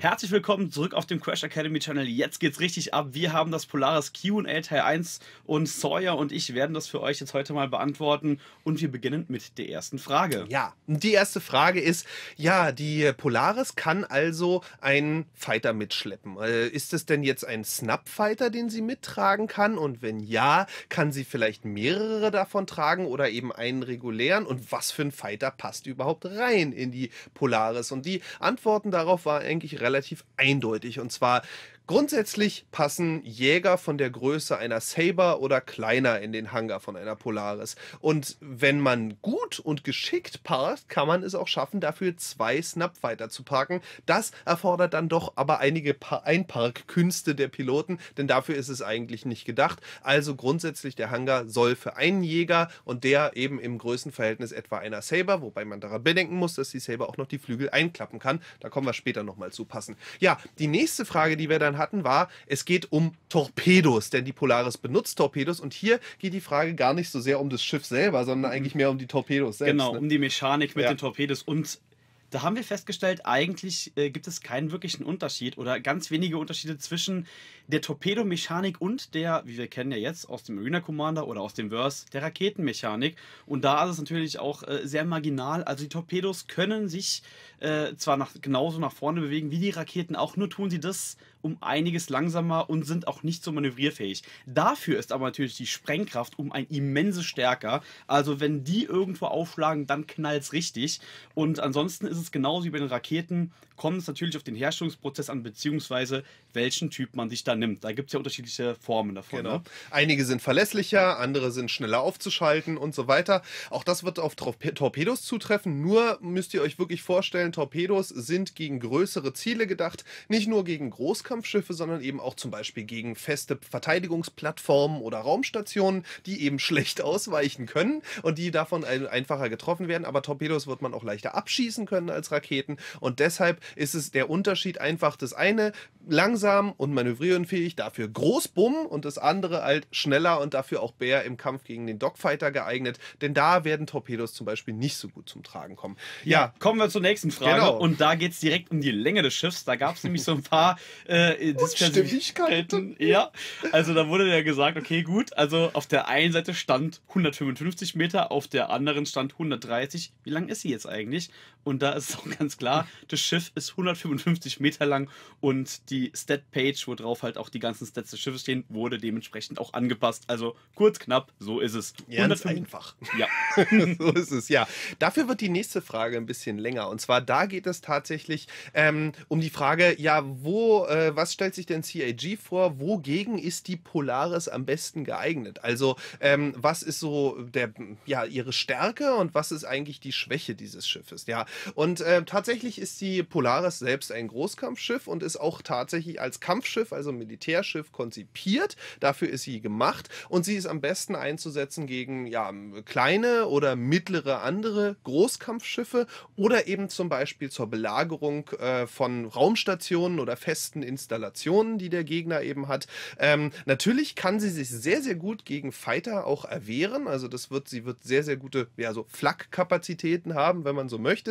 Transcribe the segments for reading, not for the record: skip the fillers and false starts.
Herzlich willkommen zurück auf dem Crash Academy Channel. Jetzt geht's richtig ab. Wir haben das Polaris Q&A Teil 1 und Sawyer und ich werden das für euch jetzt heute mal beantworten und wir beginnen mit der ersten Frage. Ja, die erste Frage ist, ja, die Polaris kann also einen Fighter mitschleppen. Ist es denn jetzt ein Snubfighter, den sie mittragen kann? Und wenn ja, kann sie vielleicht mehrere davon tragen oder eben einen regulären? Und was für ein Fighter passt überhaupt rein in die Polaris? Und die Antworten darauf waren eigentlich relativ eindeutig. Und zwar grundsätzlich passen Jäger von der Größe einer Sabre oder kleiner in den Hangar von einer Polaris. Und wenn man gut und geschickt parkt, kann man es auch schaffen, dafür 2 Snubfighter zu parken. Das erfordert dann doch aber einige Einparkkünste der Piloten, denn dafür ist es eigentlich nicht gedacht. Also grundsätzlich, der Hangar soll für einen Jäger und der eben im Größenverhältnis etwa einer Sabre, wobei man daran bedenken muss, dass die Sabre auch noch die Flügel einklappen kann. Da kommen wir später nochmal zu passen. Ja, die nächste Frage, die wir dann hatten, war, es geht um Torpedos, denn die Polaris benutzt Torpedos und hier geht die Frage gar nicht so sehr um das Schiff selber, sondern eigentlich mehr um die Torpedos selbst. Genau, ne? Um die Mechanik mit den Torpedos und da haben wir festgestellt, eigentlich gibt es keinen wirklichen Unterschied oder ganz wenige Unterschiede zwischen der Torpedomechanik und der, wie wir kennen ja jetzt aus dem Arena Commander oder aus dem Verse, der Raketenmechanik. Und da ist es natürlich auch sehr marginal. Also die Torpedos können sich zwar genauso nach vorne bewegen wie die Raketen, auch nur tun sie das um einiges langsamer und sind auch nicht so manövrierfähig. Dafür ist aber natürlich die Sprengkraft um ein immenses stärker. Also wenn die irgendwo aufschlagen, dann knallt es richtig. Und ansonsten ist es genauso wie bei den Raketen, kommt es natürlich auf den Herstellungsprozess an, beziehungsweise welchen Typ man sich da nimmt. Da gibt es ja unterschiedliche Formen davon. Genau. Ne? Einige sind verlässlicher, andere sind schneller aufzuschalten und so weiter. Auch das wird auf Torpedos zutreffen, nur müsst ihr euch wirklich vorstellen, Torpedos sind gegen größere Ziele gedacht, nicht nur gegen Großkampfschiffe, sondern eben auch zum Beispiel gegen feste Verteidigungsplattformen oder Raumstationen, die eben schlecht ausweichen können und die davon einfacher getroffen werden. Aber Torpedos wird man auch leichter abschießen können als Raketen und deshalb ist es der Unterschied einfach, das eine langsam und manövrierunfähig, dafür Großbumm und das andere halt schneller und dafür auch Bär im Kampf gegen den Dogfighter geeignet, denn da werden Torpedos zum Beispiel nicht so gut zum Tragen kommen. Ja, kommen wir zur nächsten Frage und da geht es direkt um die Länge des Schiffs, da gab es nämlich so ein paar Unstimmigkeiten. Ja, also da wurde ja gesagt, okay gut, also auf der einen Seite stand 155 Meter, auf der anderen stand 130, wie lang ist sie jetzt eigentlich? Und da ist auch ganz klar, das Schiff ist 155 Meter lang und die Stat-Page, wo drauf halt auch die ganzen Stats des Schiffes stehen, wurde dementsprechend auch angepasst. Also kurz, knapp, so ist es. Ganz einfach. Ja. So ist es, ja. Dafür wird die nächste Frage ein bisschen länger. Und zwar, da geht es tatsächlich um die Frage, ja, was stellt sich denn CAG vor? Wogegen ist die Polaris am besten geeignet? Also, was ist so ihre Stärke und was ist eigentlich die Schwäche dieses Schiffes? Ja, und tatsächlich ist die Polaris selbst ein Großkampfschiff und ist auch tatsächlich als Kampfschiff, also Militärschiff, konzipiert. Dafür ist sie gemacht und sie ist am besten einzusetzen gegen kleine oder mittlere andere Großkampfschiffe oder eben zum Beispiel zur Belagerung von Raumstationen oder festen Installationen, die der Gegner eben hat. Natürlich kann sie sich sehr, sehr gut gegen Fighter auch erwehren. Also sie wird sehr, sehr gute Flak-Kapazitäten haben, wenn man so möchte.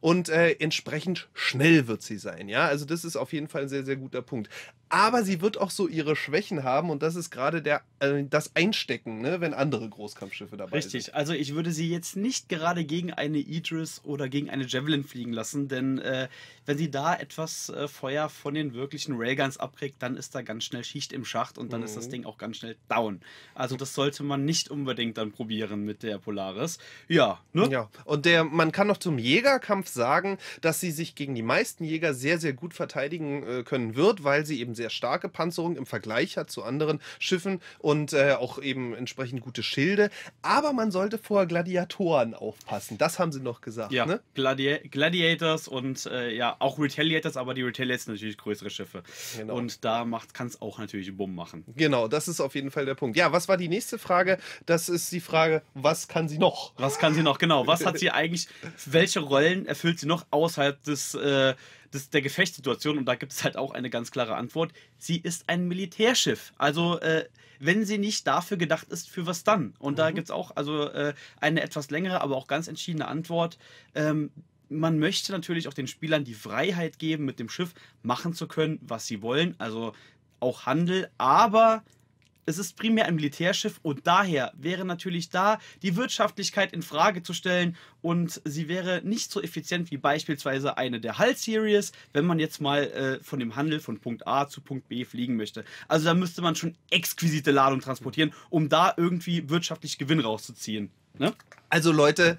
Und entsprechend schnell wird sie sein, ja, also das ist auf jeden Fall ein sehr, sehr guter Punkt. Aber sie wird auch so ihre Schwächen haben und das ist gerade das Einstecken, ne, wenn andere Großkampfschiffe dabei sind. Richtig, also ich würde sie jetzt nicht gerade gegen eine Idris oder gegen eine Javelin fliegen lassen, denn wenn sie da etwas Feuer von den wirklichen Railguns abkriegt, dann ist da ganz schnell Schicht im Schacht und dann ist das Ding auch ganz schnell down. Also das sollte man nicht unbedingt dann probieren mit der Polaris. Ja, ne? Ja, und man kann noch zum Jägerkampf sagen, dass sie sich gegen die meisten Jäger sehr, sehr gut verteidigen können wird, weil sie eben sehr starke Panzerung im Vergleich hat zu anderen Schiffen und auch eben entsprechend gute Schilde. Aber man sollte vor Gladiatoren aufpassen. Das haben sie noch gesagt. Ja, ne? Gladiators und auch Retaliators, aber die Retaliators sind natürlich größere Schiffe. Genau. Und da kann es auch natürlich Bumm machen. Genau, das ist auf jeden Fall der Punkt. Ja, was war die nächste Frage? Das ist die Frage, was kann sie noch? Was kann sie noch, genau. Was hat sie eigentlich, welche Rollen erfüllt sie noch außerhalb der Gefechtssituation? Und da gibt es halt auch eine ganz klare Antwort. Sie ist ein Militärschiff. Also, wenn sie nicht dafür gedacht ist, für was dann? Und da gibt es auch eine etwas längere, aber auch ganz entschiedene Antwort. man möchte natürlich auch den Spielern die Freiheit geben, mit dem Schiff machen zu können, was sie wollen, also auch Handel, aber es ist primär ein Militärschiff und daher wäre natürlich da die Wirtschaftlichkeit in Frage zu stellen und sie wäre nicht so effizient wie beispielsweise eine der Hull-Series, wenn man jetzt mal von dem Handel von Punkt A zu Punkt B fliegen möchte. Also da müsste man schon exquisite Ladung transportieren, um da irgendwie wirtschaftlich Gewinn rauszuziehen. Ne? Also Leute,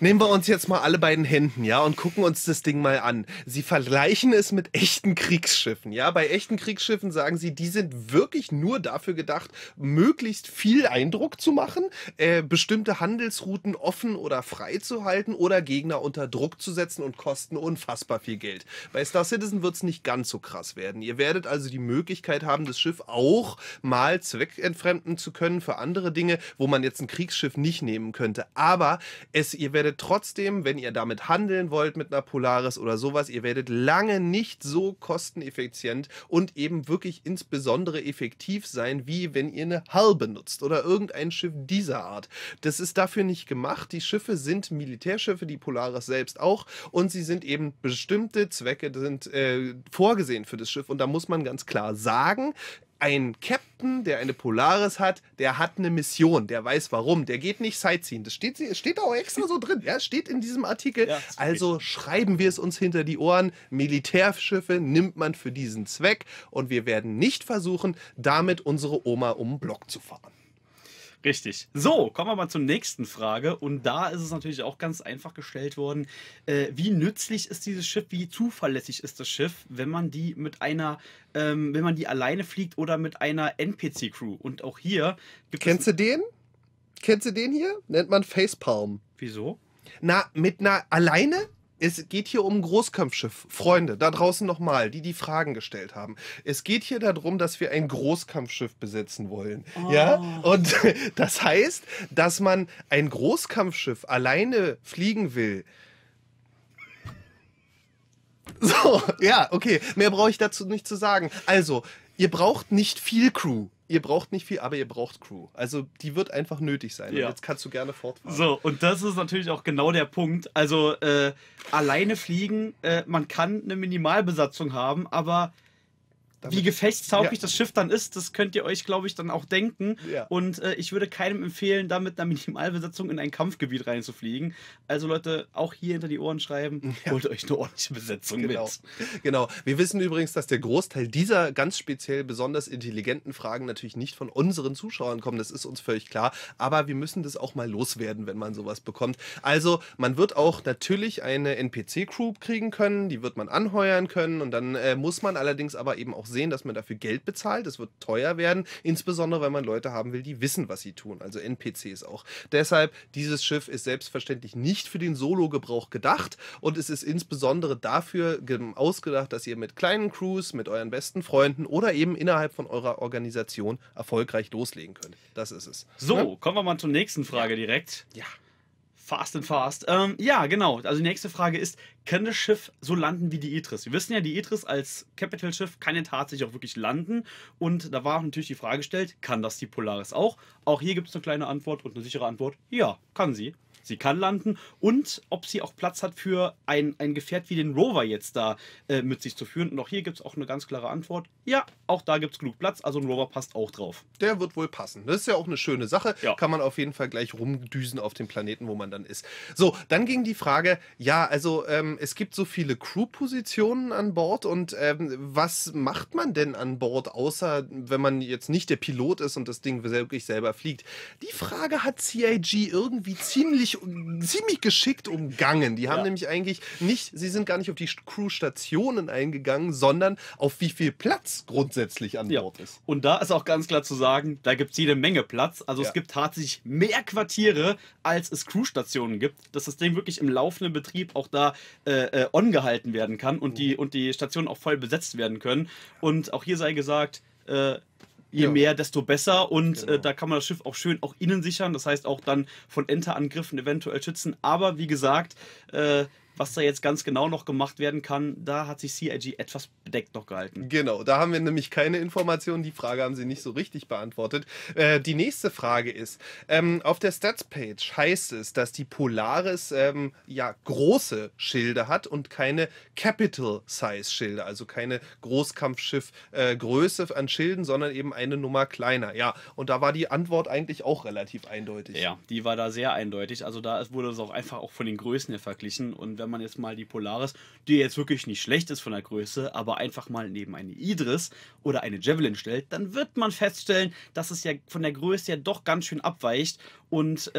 nehmen wir uns jetzt mal alle beiden Händen, ja, und gucken uns das Ding mal an. Sie vergleichen es mit echten Kriegsschiffen, ja. Bei echten Kriegsschiffen sagen sie, die sind wirklich nur dafür gedacht, möglichst viel Eindruck zu machen, bestimmte Handelsrouten offen oder frei zu halten oder Gegner unter Druck zu setzen und kosten unfassbar viel Geld. Bei Star Citizen wird es nicht ganz so krass werden. Ihr werdet also die Möglichkeit haben, das Schiff auch mal zweckentfremden zu können für andere Dinge, wo man jetzt ein Kriegsschiff nicht nehmen könnte. Aber ihr werdet trotzdem, wenn ihr damit handeln wollt mit einer Polaris oder sowas, ihr werdet lange nicht so kosteneffizient und eben wirklich insbesondere effektiv sein, wie wenn ihr eine Hull benutzt oder irgendein Schiff dieser Art. Das ist dafür nicht gemacht. Die Schiffe sind Militärschiffe, die Polaris selbst auch, und sie sind eben bestimmte Zwecke, sind vorgesehen für das Schiff, und da muss man ganz klar sagen, ein Captain, der eine Polaris hat, der hat eine Mission, der weiß warum, der geht nicht Sightseeing. Das steht auch extra so drin, ja, steht in diesem Artikel. Ja, also schreiben wir es uns hinter die Ohren, Militärschiffe nimmt man für diesen Zweck und wir werden nicht versuchen, damit unsere Oma um den Block zu fahren. Richtig. So, kommen wir mal zur nächsten Frage. Und da ist es natürlich auch ganz einfach gestellt worden, wie nützlich ist dieses Schiff, wie zuverlässig ist das Schiff, wenn man die mit einer, wenn man die alleine fliegt oder mit einer NPC-Crew. Und auch hier gibt es... Kennst du den? Kennst du den hier? Nennt man Facepalm. Wieso? Na, mit einer alleine? Es geht hier um ein Großkampfschiff. Freunde, da draußen nochmal, die Fragen gestellt haben. Es geht hier darum, dass wir ein Großkampfschiff besetzen wollen. Oh. Ja? Und das heißt, dass man ein Großkampfschiff alleine fliegen will. So, ja, okay. Mehr brauche ich dazu nicht zu sagen. Also, ihr braucht nicht viel Crew. Ihr braucht nicht viel, aber ihr braucht Crew. Also die wird einfach nötig sein. Ja. Und jetzt kannst du gerne fortfahren. So, und das ist natürlich auch genau der Punkt. Also alleine fliegen, man kann eine Minimalbesatzung haben, aber wie gefechtstauglich das Schiff dann ist, das könnt ihr euch, glaube ich, dann auch denken. Ja. Und ich würde keinem empfehlen, da mit einer Minimalbesatzung in ein Kampfgebiet reinzufliegen. Also Leute, auch hier hinter die Ohren schreiben, holt euch eine ordentliche Besetzung mit. Genau. Wir wissen übrigens, dass der Großteil dieser ganz speziell besonders intelligenten Fragen natürlich nicht von unseren Zuschauern kommen. Das ist uns völlig klar. Aber wir müssen das auch mal loswerden, wenn man sowas bekommt. Also man wird auch natürlich eine NPC-Crew kriegen können. Die wird man anheuern können. Und dann muss man allerdings aber eben auch sehen, dass man dafür Geld bezahlt. Es wird teuer werden, insbesondere wenn man Leute haben will, die wissen, was sie tun, also NPCs auch. Deshalb, dieses Schiff ist selbstverständlich nicht für den Solo-Gebrauch gedacht und es ist insbesondere dafür ausgedacht, dass ihr mit kleinen Crews, mit euren besten Freunden oder eben innerhalb von eurer Organisation erfolgreich loslegen könnt. Das ist es. So, ja? Kommen wir mal zur nächsten Frage direkt. Ja. Fast and fast. Ja, genau. Also die nächste Frage ist, kann das Schiff so landen wie die Idris? Wir wissen ja, die Idris als Capital-Schiff kann ja tatsächlich auch wirklich landen. Und da war auch natürlich die Frage gestellt, kann das die Polaris auch? Auch hier gibt es eine kleine Antwort und eine sichere Antwort. Ja, kann sie. Sie kann landen. Und ob sie auch Platz hat für ein Gefährt wie den Rover jetzt da mit sich zu führen. Und auch hier gibt es auch eine ganz klare Antwort. Ja, auch da gibt es genug Platz. Also ein Rover passt auch drauf. Der wird wohl passen. Das ist ja auch eine schöne Sache. Ja. Kann man auf jeden Fall gleich rumdüsen auf dem Planeten, wo man dann ist. So, dann ging die Frage, ja, also es gibt so viele Crew-Positionen an Bord. Und was macht man denn an Bord, außer wenn man jetzt nicht der Pilot ist und das Ding wirklich selber fliegt? Die Frage hat CIG irgendwie ziemlich geschickt umgangen. Die haben nämlich eigentlich nicht, sie sind gar nicht auf die Crew-Stationen eingegangen, sondern auf wie viel Platz grundsätzlich an Bord ist. Und da ist auch ganz klar zu sagen, da gibt es jede Menge Platz. Also es gibt tatsächlich mehr Quartiere, als es Crew-Stationen gibt, dass das Ding wirklich im laufenden Betrieb auch da on gehalten werden kann und die Stationen auch voll besetzt werden können. Und auch hier sei gesagt, je mehr, desto besser, und da kann man das Schiff auch schön auch innen sichern, das heißt auch dann von Enterangriffen eventuell schützen, aber wie gesagt, Was da jetzt ganz genau noch gemacht werden kann, da hat sich CIG etwas bedeckt noch gehalten. Genau, da haben wir nämlich keine Informationen. Die Frage haben sie nicht so richtig beantwortet. Die nächste Frage ist, auf der Stats-Page heißt es, dass die Polaris ja große Schilde hat und keine Capital-Size-Schilde, also keine Großkampfschiff-Größe an Schilden, sondern eben eine Nummer kleiner. Ja, und da war die Antwort eigentlich auch relativ eindeutig. Ja, die war da sehr eindeutig. Also da wurde es auch einfach auch von den Größen her verglichen. Und wenn man jetzt mal die Polaris, die jetzt wirklich nicht schlecht ist von der Größe, aber einfach mal neben eine Idris oder eine Javelin stellt, dann wird man feststellen, dass es ja von der Größe ja doch ganz schön abweicht. Und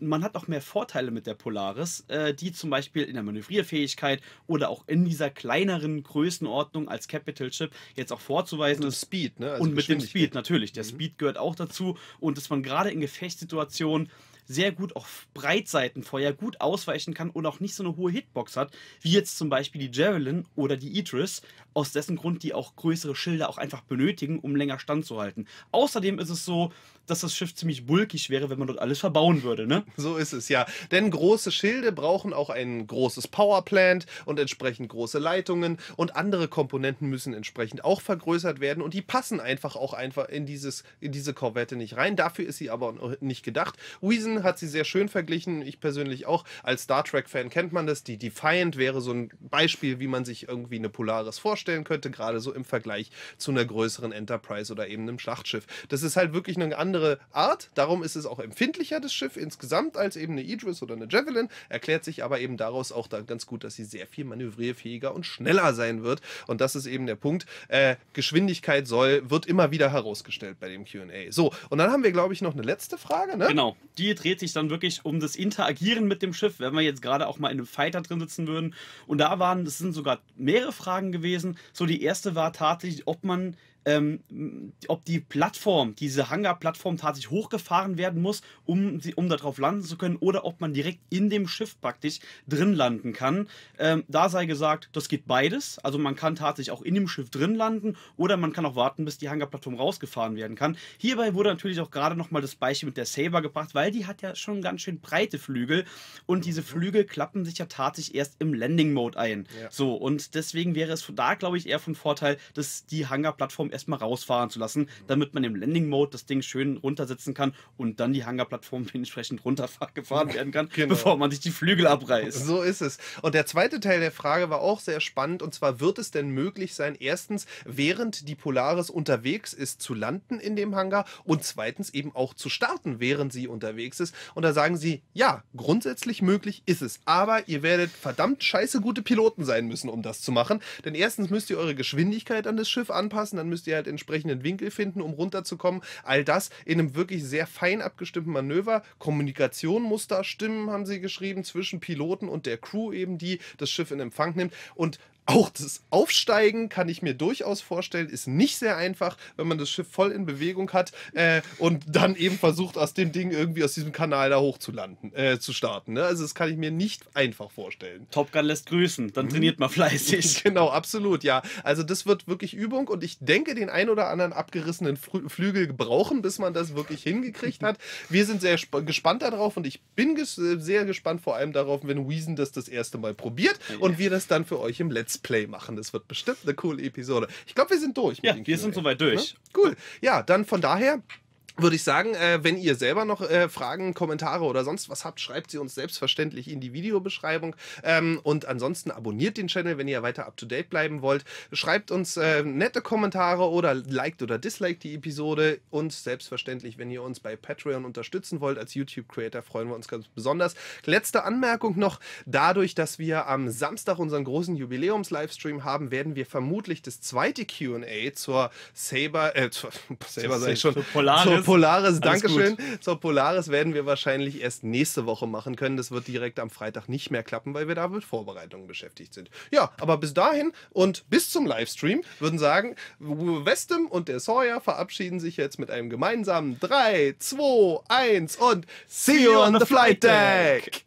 man hat auch mehr Vorteile mit der Polaris, die zum Beispiel in der Manövrierfähigkeit oder auch in dieser kleineren Größenordnung als Capital Ship jetzt auch vorzuweisen ist. Speed, ne? Also und mit dem Speed natürlich. Der Speed gehört auch dazu. Und dass man gerade in Gefechtssituationen sehr gut auch Breitseitenfeuer gut ausweichen kann und auch nicht so eine hohe Hitbox hat, wie jetzt zum Beispiel die Javelin oder die Idris, aus dessen Grund die auch größere Schilder auch einfach benötigen, um länger standzuhalten. Außerdem ist es so, dass das Schiff ziemlich bulkig wäre, wenn man dort alles verbauen würde, ne? So ist es, ja. Denn große Schilde brauchen auch ein großes Powerplant und entsprechend große Leitungen und andere Komponenten müssen entsprechend auch vergrößert werden und die passen einfach auch in diese Korvette nicht rein. Dafür ist sie aber nicht gedacht. Weezen hat sie sehr schön verglichen, ich persönlich auch. Als Star Trek-Fan kennt man das. Die Defiant wäre so ein Beispiel, wie man sich irgendwie eine Polaris vorstellen könnte, gerade so im Vergleich zu einer größeren Enterprise oder eben einem Schlachtschiff. Das ist halt wirklich eine andere Art, darum ist es auch empfindlicher, das Schiff insgesamt, als eben eine Idris oder eine Javelin. Erklärt sich aber eben daraus auch ganz gut, dass sie sehr viel manövrierfähiger und schneller sein wird. Und das ist eben der Punkt. Geschwindigkeit wird immer wieder herausgestellt bei dem Q&A. So, und dann haben wir, glaube ich, noch eine letzte Frage, ne? Genau, die dreht sich dann wirklich um das Interagieren mit dem Schiff, wenn wir jetzt gerade auch mal in einem Fighter drin sitzen würden. Und da das sind sogar mehrere Fragen gewesen. So, die erste war tatsächlich, ob die Plattform, diese Hangar-Plattform tatsächlich hochgefahren werden muss, um darauf landen zu können, oder ob man direkt in dem Schiff praktisch drin landen kann. Da sei gesagt, das geht beides. Also man kann tatsächlich auch in dem Schiff drin landen oder man kann auch warten, bis die Hangar-Plattform rausgefahren werden kann. Hierbei wurde natürlich auch gerade nochmal das Beispiel mit der Sabre gebracht, weil die hat ja schon ganz schön breite Flügel und diese Flügel klappen sich ja tatsächlich erst im Landing-Mode ein. Ja. So, und deswegen wäre es da, glaube ich, eher von Vorteil, dass die Hangar-Plattform erstmal rausfahren zu lassen, damit man im Landing-Mode das Ding schön runtersetzen kann und dann die Hangar-Plattform dementsprechend runtergefahren werden kann, genau, bevor man sich die Flügel abreißt. So ist es. Und der zweite Teil der Frage war auch sehr spannend, und zwar: Wird es denn möglich sein, erstens, während die Polaris unterwegs ist, zu landen in dem Hangar und zweitens eben auch zu starten, während sie unterwegs ist? Und da sagen sie, ja, grundsätzlich möglich ist es, aber ihr werdet verdammt scheiße gute Piloten sein müssen, um das zu machen, denn erstens müsst ihr eure Geschwindigkeit an das Schiff anpassen, dann müsst ihr halt entsprechenden Winkel finden, um runterzukommen. All das in einem wirklich sehr fein abgestimmten Manöver. Kommunikation muss da stimmen, haben sie geschrieben, zwischen Piloten und der Crew eben, die das Schiff in Empfang nimmt. Und auch das Aufsteigen kann ich mir durchaus vorstellen, ist nicht sehr einfach, wenn man das Schiff voll in Bewegung hat und dann eben versucht, aus dem Ding irgendwie aus diesem Kanal da hoch zu landen, zu starten. Ne? Also das kann ich mir nicht einfach vorstellen. Top Gun lässt grüßen, dann trainiert man fleißig. Genau, absolut, ja. Also das wird wirklich Übung und ich denke, den ein oder anderen abgerissenen Flügel brauchen, bis man das wirklich hingekriegt hat. Wir sind sehr gespannt darauf und ich bin sehr gespannt vor allem darauf, wenn Weezen das erste Mal probiert und wir das dann für euch im letzten Play machen. Das wird bestimmt eine coole Episode. Ich glaube, wir sind durch. Ja, wir sind soweit durch. Ne? Cool. Ja, dann von daher würde ich sagen, wenn ihr selber noch Fragen, Kommentare oder sonst was habt, schreibt sie uns selbstverständlich in die Videobeschreibung. Und ansonsten abonniert den Channel, wenn ihr weiter up-to-date bleiben wollt. Schreibt uns nette Kommentare oder liked oder disliked die Episode. Und selbstverständlich, wenn ihr uns bei Patreon unterstützen wollt als YouTube-Creator, freuen wir uns ganz besonders. Letzte Anmerkung noch: Dadurch, dass wir am Samstag unseren großen Jubiläums-Livestream haben, werden wir vermutlich das zweite Q&A zur Sabre, zur Polaris, dankeschön. Zur Polaris werden wir wahrscheinlich erst nächste Woche machen können. Das wird direkt am Freitag nicht mehr klappen, weil wir da mit Vorbereitungen beschäftigt sind. Ja, aber bis dahin und bis zum Livestream würden sagen, Westem und der Sawyer verabschieden sich jetzt mit einem gemeinsamen 3, 2, 1 und See you on the Flight Deck!